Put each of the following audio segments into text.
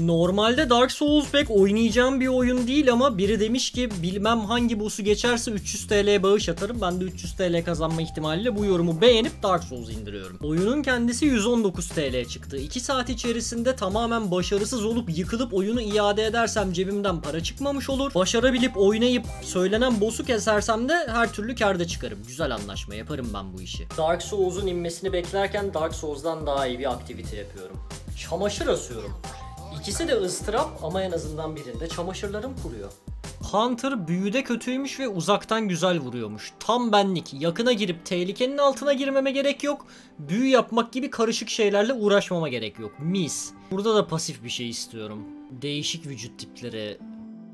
Normalde Dark Souls pek oynayacağım bir oyun değil ama biri demiş ki bilmem hangi boss'u geçerse 300 TL'ye bağış atarım. Ben de 300 TL kazanma ihtimaliyle bu yorumu beğenip Dark Souls'u indiriyorum. Oyunun kendisi 119 TL'ye çıktı. 2 saat içerisinde tamamen başarısız olup yıkılıp oyunu iade edersem cebimden para çıkmamış olur. Başarabilip oynayıp söylenen boss'u kesersem de her türlü kârda çıkarım. Güzel anlaşma yaparım ben bu işi. Dark Souls'un inmesini beklerken Dark Souls'dan daha iyi bir aktivite yapıyorum. Çamaşır asıyorum. İkisi de ıstırap ama en azından birinde çamaşırlarım kuruyor. Hunter büyüde kötüymüş ve uzaktan güzel vuruyormuş. Tam benlik. Yakına girip tehlikenin altına girmeme gerek yok. Büyü yapmak gibi karışık şeylerle uğraşmama gerek yok. Mis. Burada da pasif bir şey istiyorum. Değişik vücut tipleri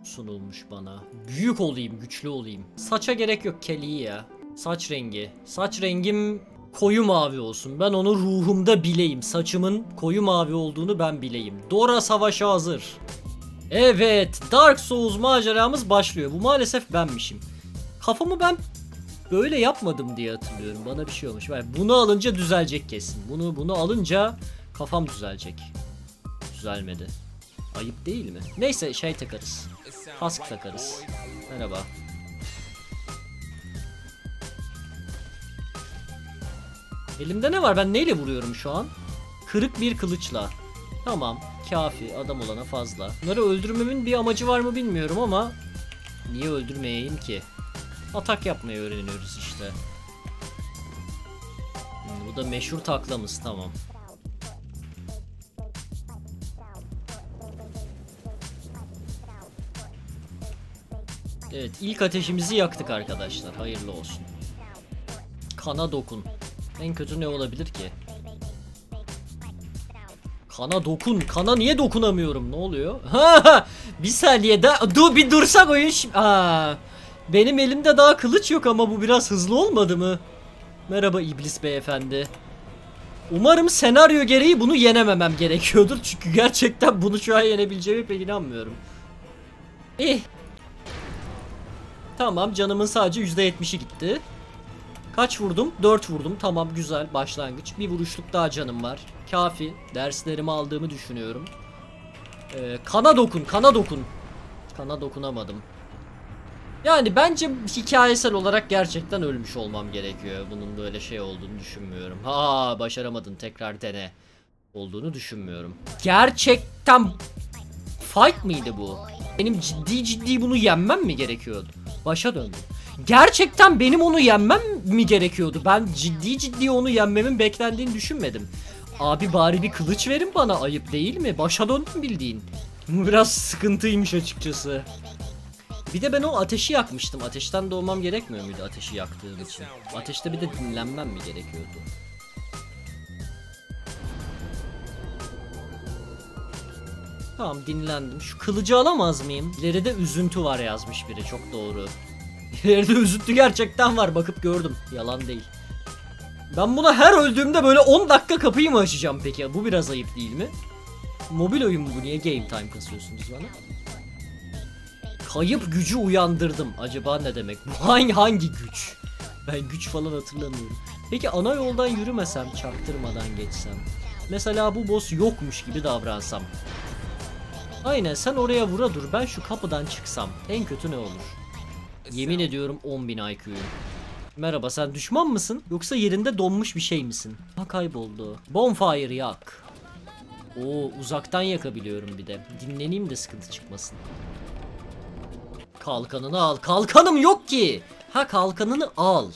sunulmuş bana. Büyük olayım, güçlü olayım. Saça gerek yok Kelly ya. Saç rengi. Saç rengim koyu mavi olsun. Ben onu ruhumda bileyim. Saçımın koyu mavi olduğunu ben bileyim. Dora savaşa hazır. Evet, Dark Souls maceramız başlıyor. Bu maalesef benmişim. Kafamı ben böyle yapmadım diye hatırlıyorum. Bana bir şey olmuş. Bunu alınca düzelecek kesin. Bunu alınca kafam düzelecek. Düzelmedi. Ayıp değil mi? Neyse şey takarız. Kask takarız. Merhaba. Elimde ne var? Ben neyle vuruyorum şu an? Kırık bir kılıçla. Tamam. Kafi. Adam olana fazla. Bunları öldürmemin bir amacı var mı bilmiyorum ama niye öldürmeyeyim ki? Atak yapmayı öğreniyoruz işte. Bu da meşhur taklamız. Tamam. Evet. ilk ateşimizi yaktık arkadaşlar. Hayırlı olsun. Kana dokun. En kötü ne olabilir ki? Kana dokun. Kana niye dokunamıyorum? Ne oluyor? Bir saniye daha. Bir dursak oyun. Benim elimde daha kılıç yok ama bu biraz hızlı olmadı mı? Merhaba iblis beyefendi. Umarım senaryo gereği bunu yenememem gerekiyordur. Çünkü gerçekten bunu şu an yenebileceğime pek inanmıyorum. Tamam, canımın sadece %70'i gitti. Kaç vurdum? 4 vurdum. Tamam, güzel başlangıç. Bir vuruşluk daha canım var. Kafi. Derslerimi aldığımı düşünüyorum. Kana dokun, kana dokun. Kana dokunamadım. Yani bence hikayesel olarak gerçekten ölmüş olmam gerekiyor. Bunun böyle şey olduğunu düşünmüyorum. Başaramadın, tekrar dene olduğunu düşünmüyorum. Gerçekten fight mıydı bu? Benim ciddi bunu yenmem mi gerekiyordu? Başa döndüm. Gerçekten benim onu yenmem mi gerekiyordu? Ben ciddi onu yenmemin beklendiğini düşünmedim. Abi bari bir kılıç verin bana, ayıp değil mi? Başa döndüm bildiğin. Biraz sıkıntıymış açıkçası. Bir de ben o ateşi yakmıştım. Ateşten doğmam gerekmiyor muydu ateşi yaktığım için? Ateşte bir de dinlenmem mi gerekiyordu? Tamam, dinlendim. Şu kılıcı alamaz mıyım? İleride üzüntü var yazmış biri, çok doğru. İleride üzüntü gerçekten var, bakıp gördüm. Yalan değil. Ben buna her öldüğümde böyle 10 dakika kapıyı mı açacağım peki? Bu biraz ayıp değil mi? Mobil oyun bu, niye game time kasıyorsunuz bana? Kayıp gücü uyandırdım. Acaba ne demek bu? Hangi güç? Ben güç falan hatırlamıyorum. Peki ana yoldan yürümesem, çaktırmadan geçsem. Mesela bu boss yokmuş gibi davransam. Aynen, sen oraya vura dur, ben şu kapıdan çıksam. En kötü ne olur? Yemin ediyorum 10.000 IQ'yum. Merhaba, sen düşman mısın? Yoksa yerinde donmuş bir şey misin? Kayboldu. Bonfire yak. Uzaktan yakabiliyorum bir de. Dinleneyim de sıkıntı çıkmasın. Kalkanını al. Kalkanım yok ki. Kalkanını al.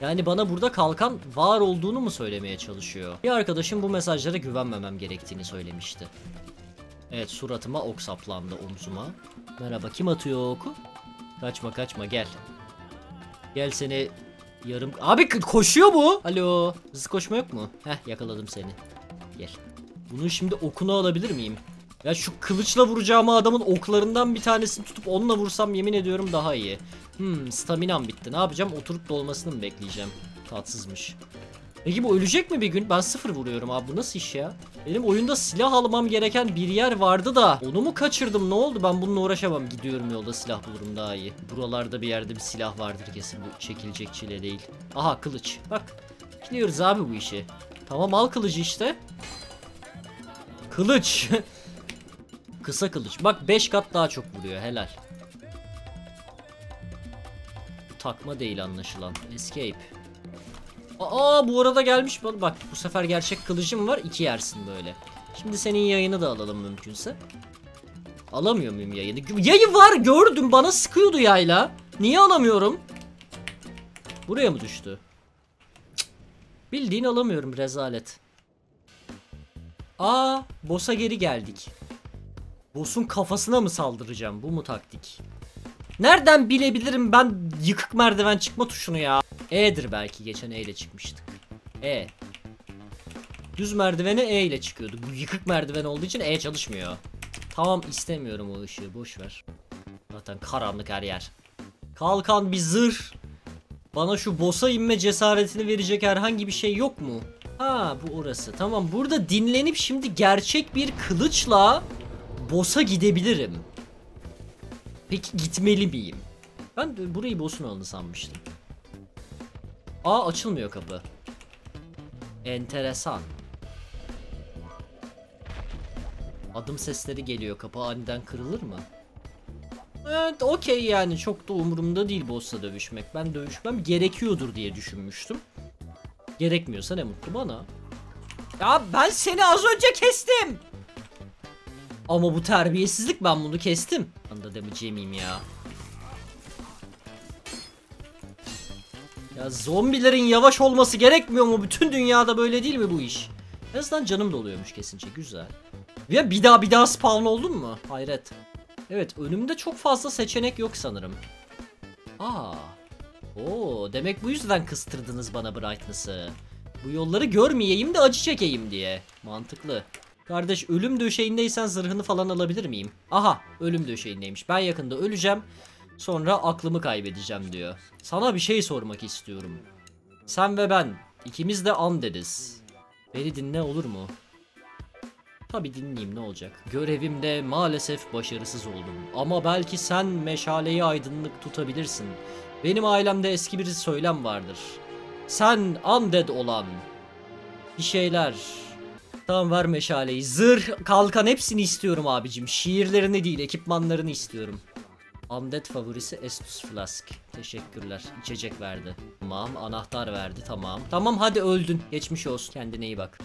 Yani bana burada kalkan var olduğunu mu söylemeye çalışıyor? Bir arkadaşım bu mesajlara güvenmemem gerektiğini söylemişti. Evet, suratıma ok saplandı, omzuma. Merhaba, kim atıyor oku? Kaçma kaçma, gel. Gel seni yarım... Abi koşuyor bu. Alo. Hızlı koşma yok mu? Yakaladım seni. Gel. Bunun şimdi okunu alabilir miyim? Ya şu kılıçla vuracağım adamın oklarından bir tanesini tutup onunla vursam yemin ediyorum daha iyi. Staminam bitti. Ne yapacağım? Oturup dolmasını mı bekleyeceğim? Tatsızmış. Peki bu ölecek mi bir gün? Ben 0 vuruyorum abi. Bu nasıl iş ya? Benim oyunda silah almam gereken bir yer vardı da onu mu kaçırdım? Ne oldu? Ben bununla uğraşamam. Gidiyorum, yolda silah bulurum daha iyi. Buralarda bir yerde bir silah vardır kesin. Bu çekilecek çile değil. Aha, kılıç. Bak. Biliyoruz abi bu işi. Tamam, al kılıcı işte. Kılıç. Kısa kılıç. Bak 5 kat daha çok vuruyor. Helal. Takma değil anlaşılan. Escape. Aa bu arada gelmiş. Bak bu sefer gerçek kılıcım var. 2 yersin böyle. Şimdi senin yayını da alalım mümkünse. Alamıyor muyum yayını? Yayı var gördüm. Bana sıkıyordu yayla. Niye alamıyorum? Buraya mı düştü? Cık. Bildiğin alamıyorum. Rezalet. Aa boss'a geri geldik. Boss'un kafasına mı saldıracağım? Bu mu taktik? Nereden bilebilirim ben yıkık merdiven çıkma tuşunu ya? E'dir belki. Geçen E ile çıkmıştık. E. Düz merdiveni E ile çıkıyordu. Bu yıkık merdiven olduğu için E çalışmıyor. Tamam istemiyorum o ışığı. Boş ver. Zaten karanlık her yer. Kalkan bir zırh. Bana şu boss'a inme cesaretini verecek herhangi bir şey yok mu? Ha bu orası. Tamam burada dinlenip şimdi gerçek bir kılıçla boss'a gidebilirim. Peki gitmeli miyim? Ben burayı boss'un alanı sanmıştım. Aa açılmıyor kapı. Enteresan. Adım sesleri geliyor. Kapı aniden kırılır mı? Evet okey yani çok da umurumda değil boss'la dövüşmek. Ben dövüşmem gerekiyordur diye düşünmüştüm. Gerekmiyorsa ne mutlu bana. Ya ben seni az önce kestim. Ama bu terbiyesizlik, ben bunu kestim. Anda demeyeceğim ya. Ya zombilerin yavaş olması gerekmiyor mu? Bütün dünyada böyle değil mi bu iş? En azından canım doluyormuş kesince. Güzel. Ya bir daha spawn oldun mu? Hayret. Evet önümde çok fazla seçenek yok sanırım. Aa. Oo, demek bu yüzden kıstırdınız bana brightness'ı. Bu yolları görmeyeyim de acı çekeyim diye. Mantıklı. Kardeş ölüm döşeğindeysen zırhını falan alabilir miyim? Aha ölüm döşeğindeymiş. Ben yakında öleceğim. Sonra aklımı kaybedeceğim diyor. Sana bir şey sormak istiyorum. Sen ve ben ikimiz de an dediz. Beni dinle olur mu? Tabi dinleyeyim ne olacak. Görevimde maalesef başarısız oldum. Ama belki sen meşaleyi aydınlık tutabilirsin. Benim ailemde eski bir söylem vardır. Sen undead olan bir şeyler. Tamam ver meşaleyi. Zırh, kalkan hepsini istiyorum abicim. Şiirlerini değil ekipmanlarını istiyorum. Undead favorisi Estus Flask. Teşekkürler. İçecek verdi. Tamam anahtar verdi tamam. Tamam hadi öldün. Geçmiş olsun. Kendine iyi bak.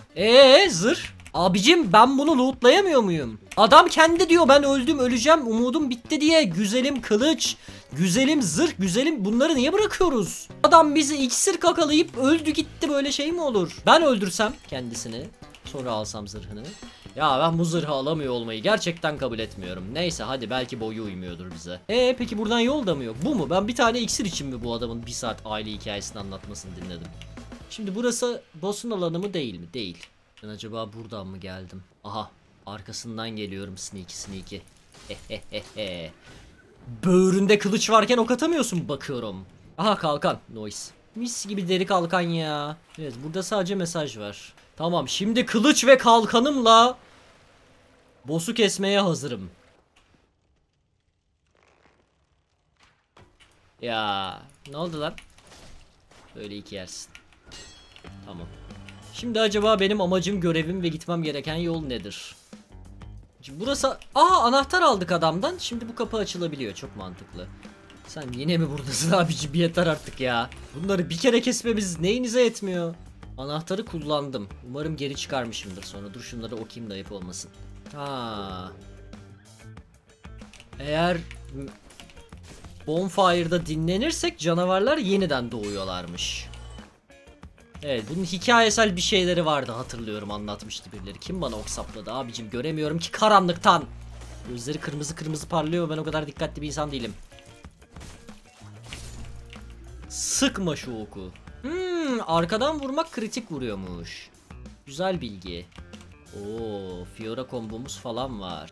Zırh. Abicim ben bunu lootlayamıyor muyum? Adam kendi diyor ben öldüm öleceğim umudum bitti diye. Güzelim kılıç, güzelim zırh, güzelim bunları niye bırakıyoruz? Adam bizi iksir kakalayıp öldü gitti, böyle şey mi olur? Ben öldürsem kendisini sonra alsam zırhını. Ya ben bu zırhı alamıyor olmayı gerçekten kabul etmiyorum. Neyse hadi belki boyu uymuyordur bize. Peki buradan yol da mı yok? Bu mu? Ben bir tane iksir için mi bu adamın bir saat aile hikayesini anlatmasını dinledim? Şimdi burası boss'un alanı mı değil mi? Değil. Ben acaba buradan mı geldim? Aha arkasından geliyorum sneaky. Böğründe kılıç varken ok atamıyorsun bakıyorum. Aha kalkan noise. Mis gibi deri kalkan ya. Evet burada sadece mesaj var. Tamam şimdi kılıç ve kalkanımla boss'u kesmeye hazırım. Ya ne oldu lan? Böyle iki yersin. Tamam. Şimdi acaba benim amacım, görevim ve gitmem gereken yol nedir? Şimdi burası... Aa anahtar aldık adamdan. Şimdi bu kapı açılabiliyor. Çok mantıklı. Sen yine mi buradasın abici? Bir yeter artık ya. Bunları bir kere kesmemiz neyinize yetmiyor? Anahtarı kullandım. Umarım geri çıkarmışımdır sonra. Dur şunları okuyayım da ayıp olmasın. Ha. Eğer bonfire'da dinlenirsek canavarlar yeniden doğuyorlarmış. Evet bunun hikayesel bir şeyleri vardı hatırlıyorum, anlatmıştı birileri. Kim bana ok sapladı abicim, göremiyorum ki karanlıktan. Gözleri kırmızı kırmızı parlıyor, ben o kadar dikkatli bir insan değilim. Sıkma şu oku. Arkadan vurmak kritik vuruyormuş. Güzel bilgi. Oo, Fiora kombomuz falan var.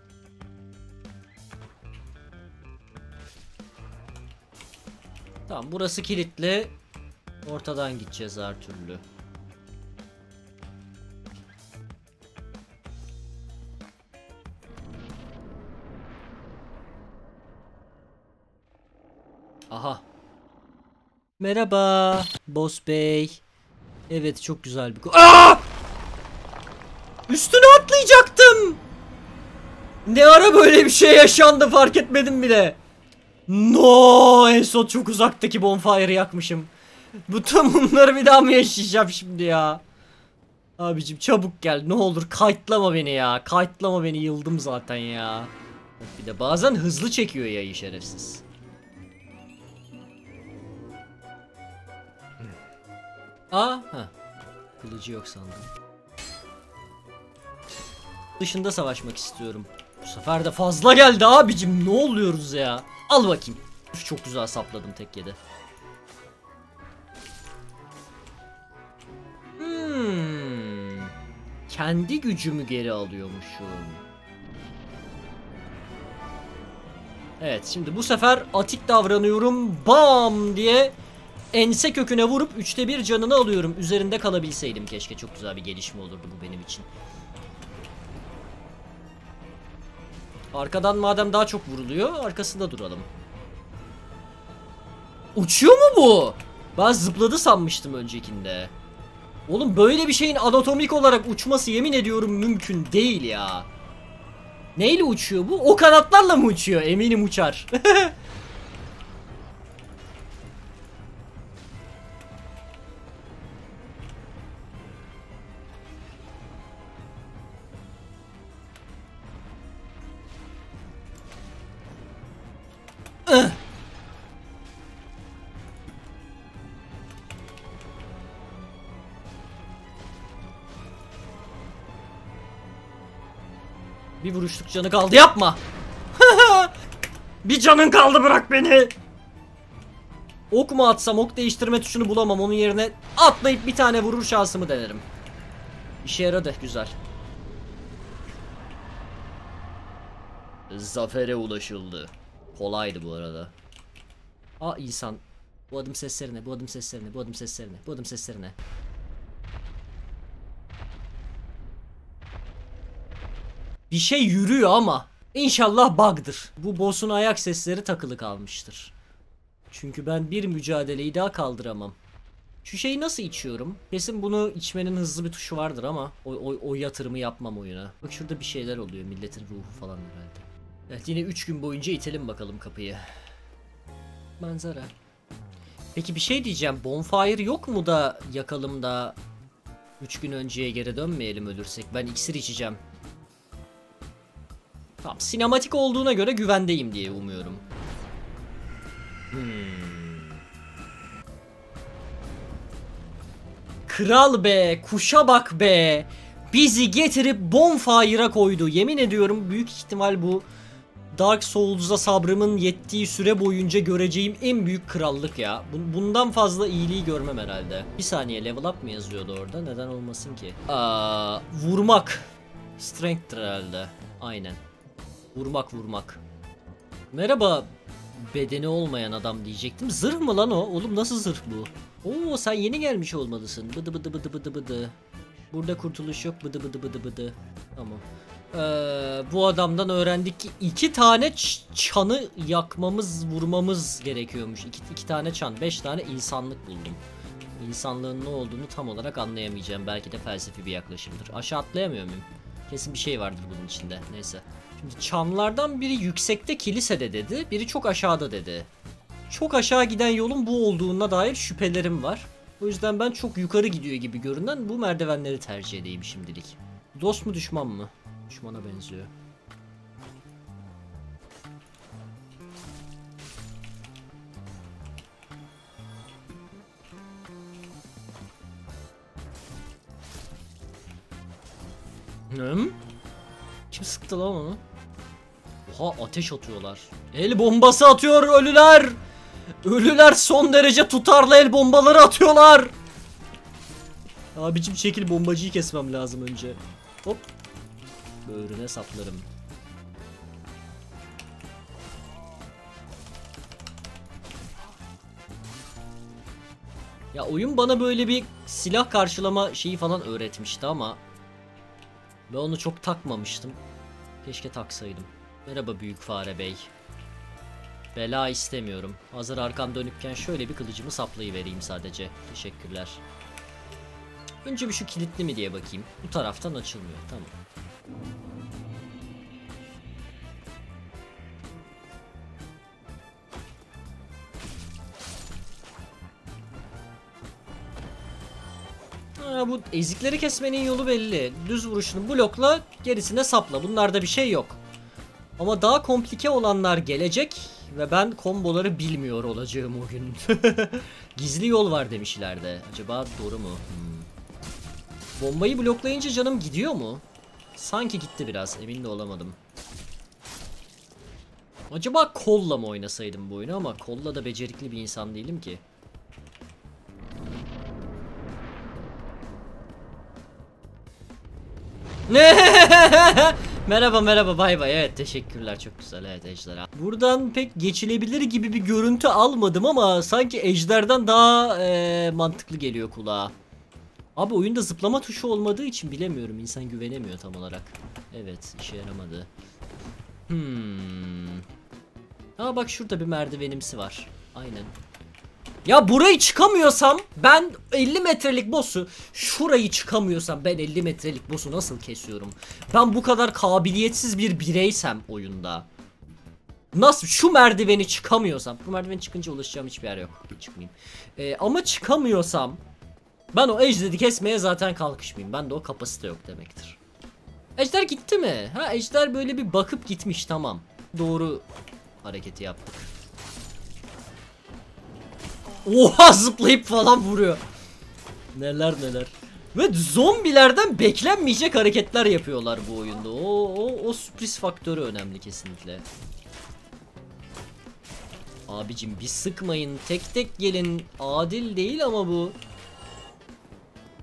Tamam burası kilitli. Ortadan gideceğiz her türlü. Aha. Merhaba Boss Bey. Evet çok güzel bir... Aaa! Üstüne atlayacaktım. Ne ara böyle bir şey yaşandı fark etmedim bile. No, en son çok uzaktaki bonfire'ı yakmışım. Bütün bunları bir daha mı yaşayacağım şimdi ya? Abicim çabuk gel ne olur, kayıtlama beni ya. Kayıtlama beni, yıldım zaten ya. Bir de bazen hızlı çekiyor ya şerefsiz. Aa, ha. Kılıcı yok sandım. Dışında savaşmak istiyorum. Bu sefer de fazla geldi abicim, ne oluyoruz ya? Al bakayım. Çok güzel sapladım tek yedi. Kendi gücümü geri alıyormuşum. Evet, şimdi bu sefer atik davranıyorum. Bam diye ense köküne vurup 1/3 canını alıyorum. Üzerinde kalabilseydim keşke, çok güzel bir gelişme olurdu bu benim için. Arkadan madem daha çok vuruluyor, arkasında duralım. Uçuyor mu bu? Ben zıpladı sanmıştım öncekinde. Oğlum böyle bir şeyin anatomik olarak uçması yemin ediyorum mümkün değil ya. Neyle uçuyor bu? O kanatlarla mı uçuyor? Eminim uçar. Bir vuruşluk canı kaldı, yapma. Bir canın kaldı, bırak beni. Ok mu atsam, ok değiştirme tuşunu bulamam, onun yerine atlayıp bir tane vurur şansımı denerim. İşe yaradı, güzel. Zafere ulaşıldı. Kolaydı bu arada. Aa insan. Bu adım seslerine, bu adım seslerine, bu adım seslerine, bu adım seslerine. Bir şey yürüyor ama inşallah bug'dır. Bu boss'un ayak sesleri takılı kalmıştır. Çünkü ben bir mücadeleyi daha kaldıramam. Şu şeyi nasıl içiyorum? Kesin bunu içmenin hızlı bir tuşu vardır ama o yatırımı yapmam oyuna. Bak şurada bir şeyler oluyor, milletin ruhu falan herhalde. Evet, yine 3 gün boyunca itelim bakalım kapıyı. Manzara. Peki bir şey diyeceğim, bonfire yok mu da yakalım da 3 gün önceye geri dönmeyelim ölürsek? Ben iksir içeceğim. Tamam, sinematik olduğuna göre güvendeyim diye umuyorum. Kral be, kuşa bak be. Bizi getirip bonfire'a koydu. Yemin ediyorum büyük ihtimal bu Dark Souls'a sabrımın yettiği süre boyunca göreceğim en büyük krallık ya. Bundan fazla iyiliği görmem herhalde. Bir saniye, level up mı yazıyordu orada? Neden olmasın ki? Aa, vurmak. Strength'tir herhalde. Aynen. Vurmak. Merhaba bedeni olmayan adam diyecektim. Zırh mı lan o? Oğlum nasıl zırh bu? Oo, sen yeni gelmiş olmalısın. Bıdı bıdı bıdı bıdı bıdı. Burada kurtuluş yok. Bıdı bıdı bıdı bıdı. Tamam. Bu adamdan öğrendik ki 2 tane çanı yakmamız, vurmamız gerekiyormuş. 2 tane çan, 5 tane insanlık buldum. İnsanlığın ne olduğunu tam olarak anlayamayacağım. Belki de felsefi bir yaklaşımdır. Aşağı atlayamıyor muyum? Kesin bir şey vardır bunun içinde. Neyse. Şimdi çanlardan biri yüksekte kilisede dedi. Biri çok aşağıda dedi. Çok aşağı giden yolun bu olduğuna dair şüphelerim var. O yüzden ben çok yukarı gidiyor gibi görünen bu merdivenleri tercih edeyim şimdilik. Dost mu düşman mı? Düşmana benziyor. Kim sıktı lan onu? Oha, ateş atıyorlar. El bombası atıyor ölüler. Ölüler son derece tutarlı el bombaları atıyorlar. Abicim çekil, bombacıyı kesmem lazım önce. Hop. Böğrüne saplarım. Ya oyun bana böyle bir silah karşılama şeyi falan öğretmişti ama ben onu çok takmamıştım. Keşke taksaydım. Merhaba büyük fare bey. Bela istemiyorum. Hazır arkam dönükken şöyle bir kılıcımı saplayıvereyim sadece. Teşekkürler. Önce bir şu kilitli mi diye bakayım. Bu taraftan açılmıyor. Tamam. Ha, bu ezikleri kesmenin yolu belli. Düz vuruşunu blokla, gerisine sapla. Bunlarda bir şey yok. Ama daha komplike olanlar gelecek ve ben komboları bilmiyor olacağım o gün. Gizli yol var demiş ileride. Acaba doğru mu? Hmm. Bombayı bloklayınca canım gidiyor mu? Sanki gitti biraz, emin de olamadım. Acaba kolla mı oynasaydım bu oyunu, ama kolla da becerikli bir insan değilim ki. Merhaba merhaba, bay bay, evet teşekkürler, çok güzel, evet ejderha. Buradan pek geçilebilir gibi bir görüntü almadım ama sanki ejderden daha mantıklı geliyor kulağa. Abi oyunda zıplama tuşu olmadığı için bilemiyorum, insan güvenemiyor tam olarak. Evet, işe yaramadı. Hmm. Aa bak, şurada bir merdivenimsi var. Aynen. Ya burayı çıkamıyorsam ben 50 metrelik boss'u, şurayı çıkamıyorsam ben 50 metrelik boss'u nasıl kesiyorum? Ben bu kadar kabiliyetsiz bir bireysem oyunda. Nasıl şu merdiveni çıkamıyorsam, bu merdiveni çıkınca ulaşacağım hiçbir yer yok. Çıkmayayım. Ama çıkamıyorsam ben o ejderi kesmeye zaten kalkışmayayım. Ben de o kapasite yok demektir. Ejder gitti mi? Ha, ejder böyle bir bakıp gitmiş, tamam. Doğru hareketi yaptık. Oha, zıplayıp falan vuruyor. Neler neler. Ve zombilerden beklenmeyecek hareketler yapıyorlar bu oyunda. O sürpriz faktörü önemli kesinlikle. Abicim bir sıkmayın, tek tek gelin. Adil değil ama bu.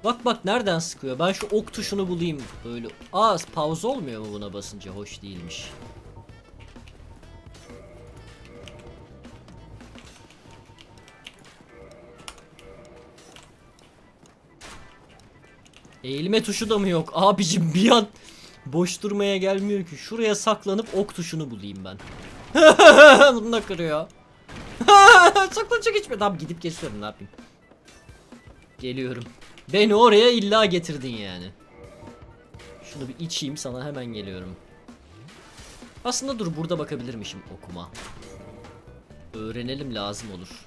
Bak bak nereden sıkıyor. Ben şu ok tuşunu bulayım. Böyle az pause olmuyor mu buna basınca? Hoş değilmiş. Eğilme tuşu da mı yok? Abicim bir an boş durmaya gelmiyor ki. Şuraya saklanıp ok tuşunu bulayım ben. Bunu da kırıyor. Saklanacak hiçbir... Tamam, gidip kesiyorum, ne yapayım. Geliyorum. Beni oraya illa getirdin yani. Şunu bir içeyim, sana hemen geliyorum. Aslında dur, burada bakabilirmişim okuma. Öğrenelim, lazım olur.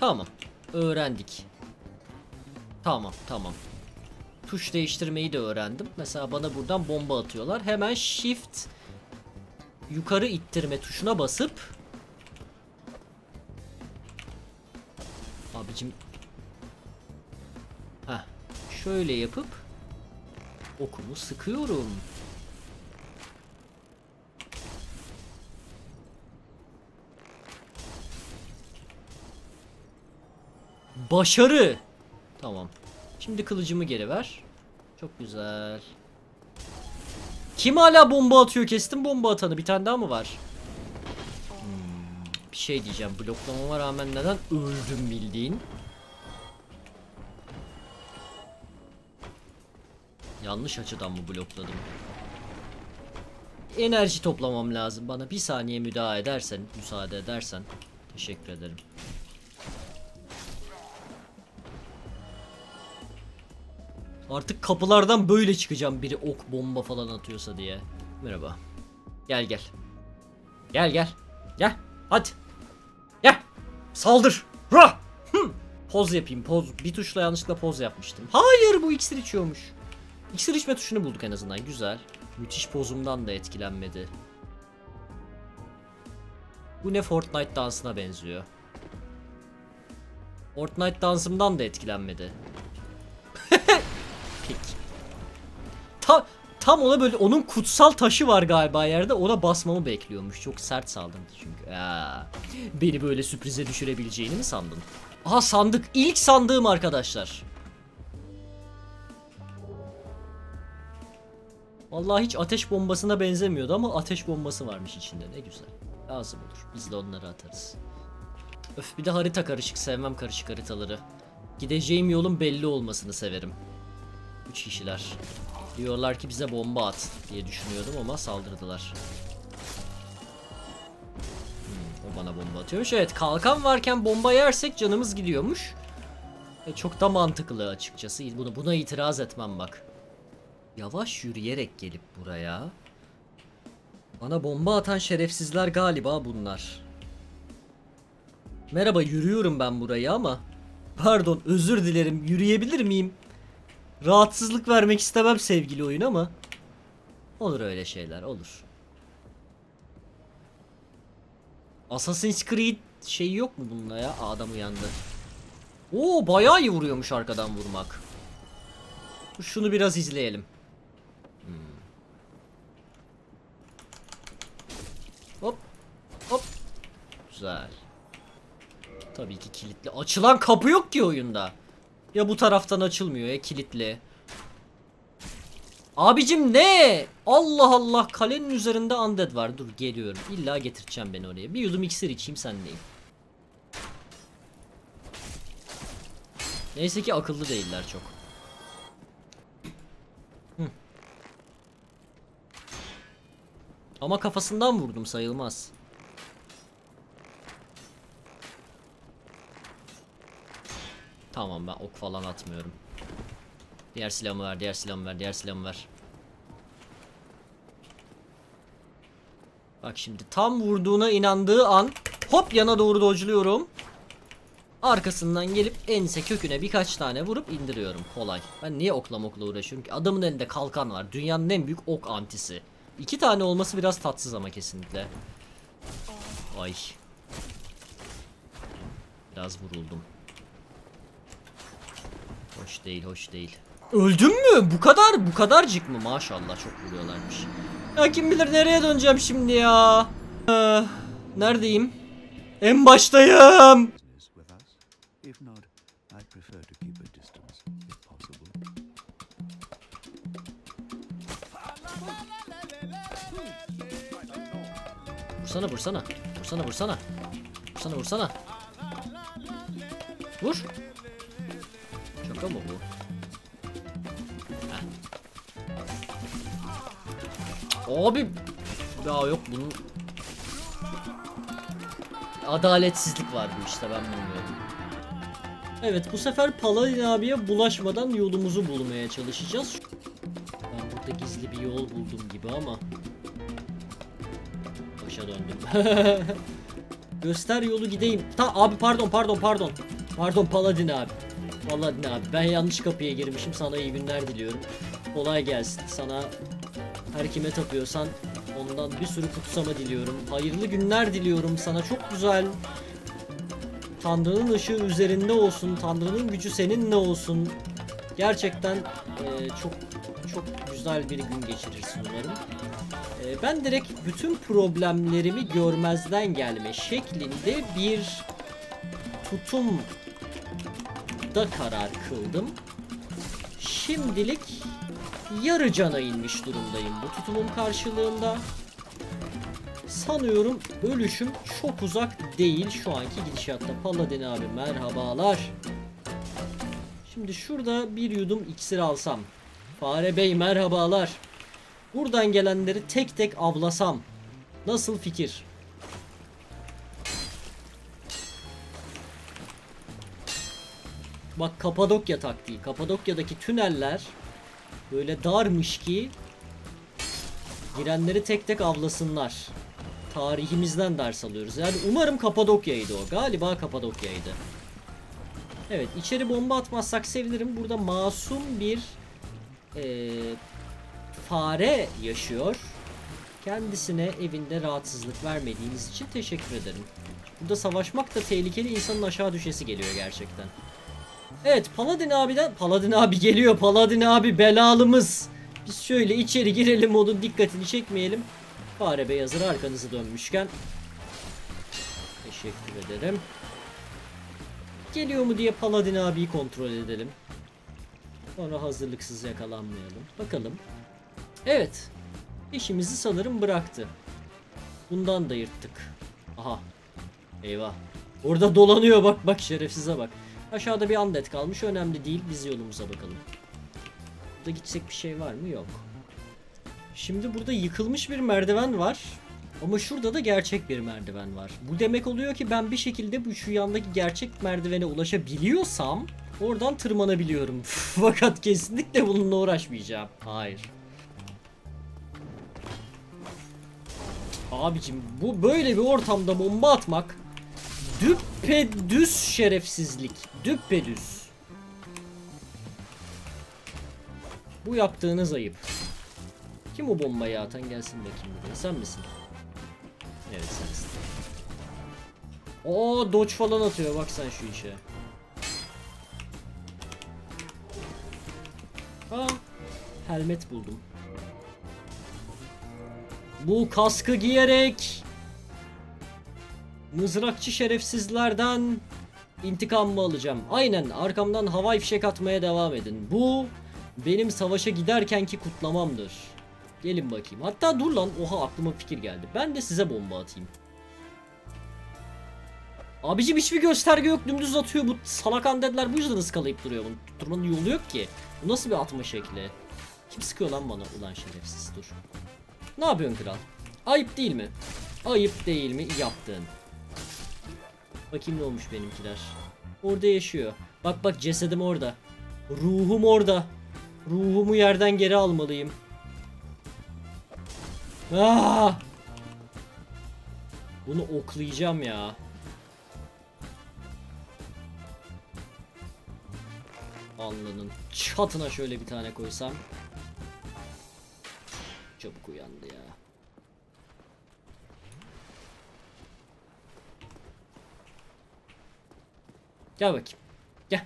Tamam. Öğrendik. Tamam. Tuş değiştirmeyi de öğrendim. Mesela bana buradan bomba atıyorlar. Hemen shift yukarı ittirme tuşuna basıp... Abicim... Heh. Şöyle yapıp... Okumu sıkıyorum. Başarı! Tamam. Şimdi kılıcımı geri ver. Çok güzel. Kim hala bomba atıyor? Kestim bomba atanı. Bir tane daha mı var? Hmm, bir şey diyeceğim. Bloklamama rağmen neden öldüm bildiğin? Yanlış açıdan mı blokladım? Enerji toplamam lazım. Bana bir saniye müsaade edersen. Teşekkür ederim. Artık kapılardan böyle çıkacağım, biri ok bomba falan atıyorsa diye. Merhaba. Gel. Hadi. Gel. Saldır. Rah. Poz yapayım. Poz. Bir tuşla yanlışlıkla poz yapmıştım. Hayır, bu iksir içiyormuş. İksir içme tuşunu bulduk en azından. Güzel. Müthiş pozumdan da etkilenmedi. Bu ne, Fortnite dansına benziyor. Fortnite dansımdan da etkilenmedi. Tam ona böyle onun kutsal taşı var galiba yerde, ona basmamı bekliyormuş. Çok sert saldırdı çünkü. Beni böyle sürprize düşürebileceğini mi sandın? Aha, sandık. İlk sandığım arkadaşlar. Vallahi hiç ateş bombasına benzemiyordu ama ateş bombası varmış içinde, ne güzel. Lazım olur, biz de onları atarız. Öf, bir de harita karışık, sevmem karışık haritaları. Gideceğim yolun belli olmasını severim. 3 kişiler. Diyorlar ki bize bomba at diye düşünüyordum ama saldırdılar. O bana bomba atıyormuş. Evet, kalkan varken bomba yersek canımız gidiyormuş. Çok da mantıklı açıkçası. Buna itiraz etmem bak. Yavaş yürüyerek gelip buraya. Bana bomba atan şerefsizler galiba bunlar. Merhaba, yürüyorum ben burayı ama. Pardon, özür dilerim, yürüyebilir miyim? Rahatsızlık vermek istemem sevgili oyun ama. Olur öyle şeyler, olur. Assassin's Creed şeyi yok mu bununla ya? Aa, adam uyandı. Oo, bayağı iyi vuruyormuş arkadan vurmak. Şunu biraz izleyelim. Hop. Hop. Güzel. Tabii ki kilitli. Açılan kapı yok ki oyunda. Ya bu taraftan açılmıyor ya kilitli. Abicim ne? Allah Allah, kalenin üzerinde undead var. Dur geliyorum. İlla getireceğim beni oraya. Bir yudum iksir içeyim, sen neyim? Neyse ki akıllı değiller çok. Ama kafasından vurdum, sayılmaz. Tamam, ben ok falan atmıyorum. Diğer silahımı ver, diğer silahımı ver, diğer silahımı ver. Bak şimdi tam vurduğuna inandığı an hop yana doğru dodge'luyorum. Arkasından gelip ense köküne birkaç tane vurup indiriyorum. Kolay. Ben niye okla mokla uğraşıyorum ki? Adamın elinde kalkan var. Dünyanın en büyük ok antisi. 2 tane olması biraz tatsız ama kesinlikle. Ay. Biraz vuruldum. Hoş değil, hoş değil. Öldüm mü? Bu kadarcık mı? Maşallah çok vuruyorlarmış. Ya kim bilir nereye döneceğim şimdi ya? Neredeyim? En baştayım. Vursana, vursana. Vursana, vursana. Vursana, vursana. Vur. Şaka mı bu? Heh. Abi. Ya yok bunun. Adaletsizlik var bu işte, ben bilmiyorum. Evet, bu sefer Paladin abiye bulaşmadan yolumuzu bulmaya çalışacağız. Ben burada gizli bir yol buldum gibi ama. Döndüm. Göster yolu gideyim. Abi pardon Paladin abi. Paladin abi, ben yanlış kapıya girmişim. Sana iyi günler diliyorum. Kolay gelsin. Sana her kime tapıyorsan ondan bir sürü kutsama diliyorum. Hayırlı günler diliyorum sana. Çok güzel. Tanrı'nın ışığı üzerinde olsun. Tanrı'nın gücü seninle olsun. Gerçekten çok çok güzel bir gün geçirirsin umarım. Ben direkt bütün problemlerimi görmezden gelme şeklinde bir tutumda karar kıldım. Şimdilik yarı cana inmiş durumdayım bu tutumum karşılığında. Sanıyorum ölüşüm çok uzak değil şu anki gidişatta. Paladin abi merhabalar. Şimdi şurada bir yudum iksir alsam. Fare Bey merhabalar. Buradan gelenleri tek tek avlasam. Nasıl fikir? Bak Kapadokya taktiği. Kapadokya'daki tüneller böyle darmış ki girenleri tek tek avlasınlar. Tarihimizden ders alıyoruz. Yani umarım Kapadokya'ydı o. Galiba Kapadokya'ydı. Evet, içeri bomba atmazsak sevinirim. Burada masum bir fare yaşıyor. Kendisine evinde rahatsızlık vermediğiniz için teşekkür ederim. Burada savaşmak da tehlikeli, insanın aşağı düşesi geliyor gerçekten. Evet, Paladin abiden Paladin abi geliyor. Paladin abi belalımız. Biz şöyle içeri girelim, onun dikkatini çekmeyelim. Fare Bey hazır arkanızı dönmüşken. Teşekkür ederim. Geliyor mu diye Paladin abiyi kontrol edelim. Sonra hazırlıksız yakalanmayalım. Bakalım. Evet. İşimizi sanırım bıraktı. Bundan da yırttık. Aha. Eyvah. Orada dolanıyor, bak bak şerefsize bak. Aşağıda bir undead kalmış. Önemli değil. Biz yolumuza bakalım. Burada gidecek bir şey var mı? Yok. Şimdi burada yıkılmış bir merdiven var. Ama şurada da gerçek bir merdiven var. Bu demek oluyor ki ben bir şekilde bu şu yandaki gerçek merdivene ulaşabiliyorsam oradan tırmanabiliyorum. Fakat kesinlikle bununla uğraşmayacağım. Hayır. Abicim bu böyle bir ortamda bomba atmak Düppedüz şerefsizlik. Düppedüz. Bu yaptığınız ayıp. Kim o bombayı atan, gelsin bakayım buraya. Sen misin? Evet, sensin. Oo, dodge falan atıyor. Bak sen şu işe. Aa, helmet buldum. Bu kaskı giyerek mızrakçı şerefsizlerden intikamımı alacağım. Aynen, arkamdan havai fişek atmaya devam edin. Bu benim savaşa giderkenki kutlamamdır. Gelin bakayım. Hatta dur lan, oha aklıma fikir geldi. Ben de size bomba atayım. Abicim hiçbir gösterge yok, dümdüz atıyor bu salak andedler, bu yüzden ıskalayıp duruyor bunu. Tutturmanın yolu yok ki. Bu nasıl bir atma şekli? Kim sıkıyor lan bana? Ulan şerefsiz, dur. Ne yapıyorsun kral? Ayıp değil mi? Ayıp değil mi yaptın? Bakayım ne olmuş benimkiler. Orada yaşıyor. Bak bak, cesedim orada. Ruhum orada. Ruhumu yerden geri almalıyım. Aa! Bunu oklayacağım ya. Alnının çatına şöyle bir tane koysam. Çabuk uyandı ya. Gel bakayım. Gel.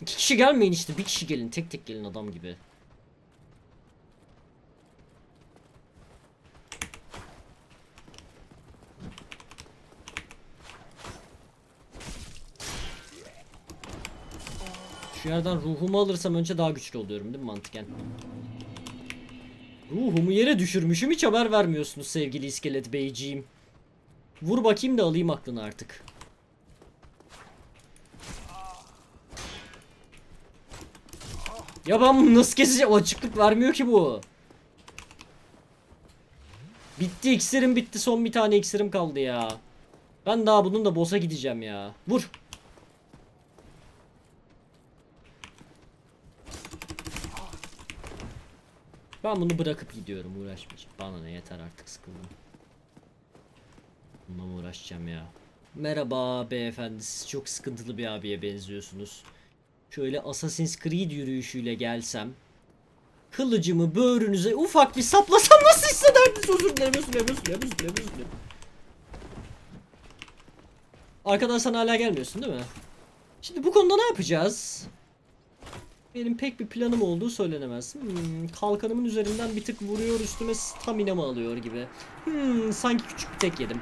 İki kişi gelmeyin işte. Bir kişi gelin. Tek tek gelin adam gibi. Şu yerden ruhumu alırsam önce daha güçlü oluyorum değil mi mantıken? Ruhumu yere düşürmüşüm, hiç haber vermiyorsunuz sevgili iskelet beyciğim. Vur bakayım da alayım aklını artık. Ya ben bunu nasıl keseceğim? Açıklık vermiyor ki bu. Bitti, iksirim bitti, son bir tane iksirim kaldı ya. Ben daha bunun da boss'a gideceğim ya. Vur. Ben bunu bırakıp gidiyorum, uğraşmayacağım. Bana ne, yeter artık, sıkıldım. Bununla mı uğraşacağım ya? Merhaba beyefendi, siz çok sıkıntılı bir abiye benziyorsunuz. Şöyle Assassin's Creed yürüyüşüyle gelsem. Kılıcımı böğrünüze ufak bir saplasam nasıl hissederdiniz? Özür dilerim, özür dilerim. Arkadan sana hala gelmiyorsun değil mi? Şimdi bu konuda ne yapacağız? Benim pek bir planım olduğu söylenemez. Kalkanımın üzerinden bir tık vuruyor, üstüme staminamı alıyor gibi. Sanki küçük bir tek yedim.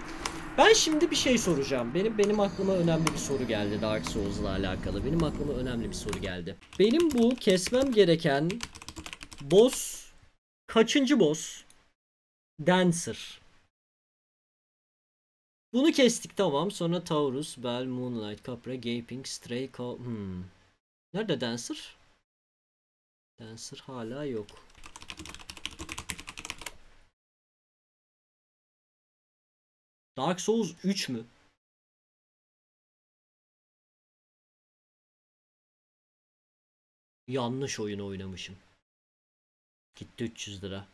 Ben şimdi bir şey soracağım. Benim aklıma önemli bir soru geldi Dark Souls'la alakalı. Benim aklıma önemli bir soru geldi. Benim bu kesmem gereken boss kaçıncı boss? Dancer. Bunu kestik, tamam. Sonra Taurus, Bell, Moonlight, Capra, Gaping, Stray, Nerede Dancer? Dancer hala yok. Dark Souls 3 mü? Yanlış oyun oynamışım. Gitti 300 lira.